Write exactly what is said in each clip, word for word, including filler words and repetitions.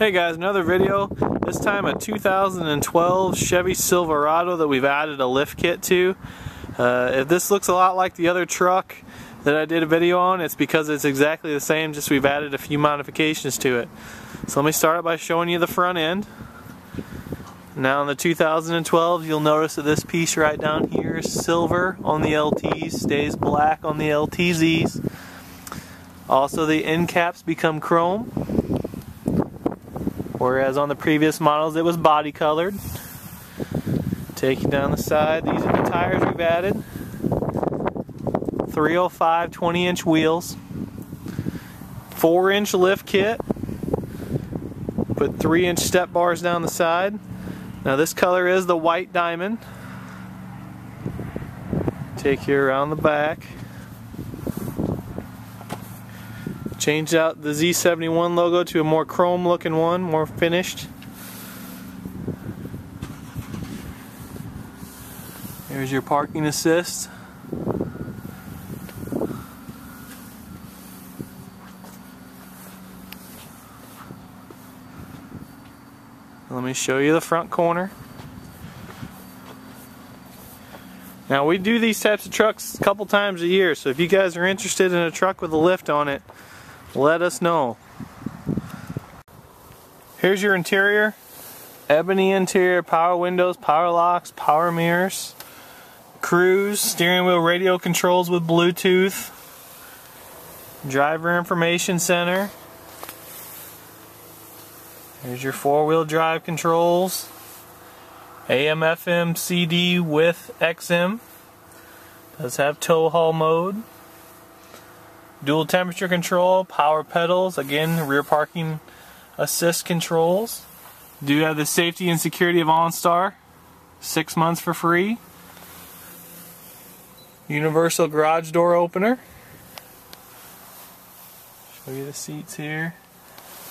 Hey guys, another video, this time a two thousand twelve Chevy Silverado that we've added a lift kit to. Uh, if this looks a lot like the other truck that I did a video on, it's because it's exactly the same, just we've added a few modifications to it. So let me start by showing you the front end. Now in the two thousand twelve, you'll notice that this piece right down here is silver on the L Ts, stays black on the L T Zs. Also the end caps become chrome, whereas on the previous models it was body colored. Taking down the side, these are the tires we've added. three oh five twenty inch wheels. four inch lift kit. Put three inch step bars down the side. Now this color is the White Diamond. Take you around the back. Changed out the Z seventy-one logo to a more chrome looking one, more finished. There's your parking assist. Let me show you the front corner. Now we do these types of trucks a couple times a year, so if you guys are interested in a truck with a lift on it, let us know. Here's your interior. Ebony interior, power windows, power locks, power mirrors, cruise, steering wheel radio controls with Bluetooth, driver information center. Here's your four-wheel drive controls, A M, F M, C D with X M. Does have tow haul mode. Dual temperature control, power pedals, again rear parking assist controls. Do have the safety and security of OnStar, six months for free. Universal garage door opener. Show you the seats here.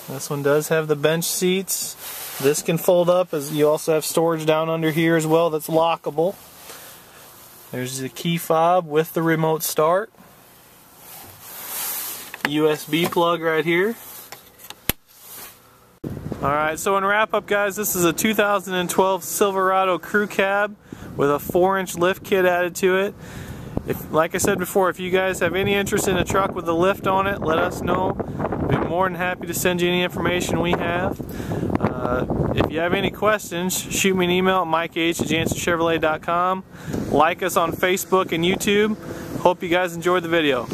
This one does have the bench seats. This can fold up, as you also have storage down under here as well that's lockable. There's the key fob with the remote start. U S B plug right here. Alright, so in wrap up guys, this is a two thousand twelve Silverado crew cab with a four inch lift kit added to it. If, like I said before, if you guys have any interest in a truck with a lift on it, let us know. We'd be more than happy to send you any information we have. Uh, if you have any questions, shoot me an email at mike h at jansen chevrolet dot com. Like us on Facebook and YouTube. Hope you guys enjoyed the video.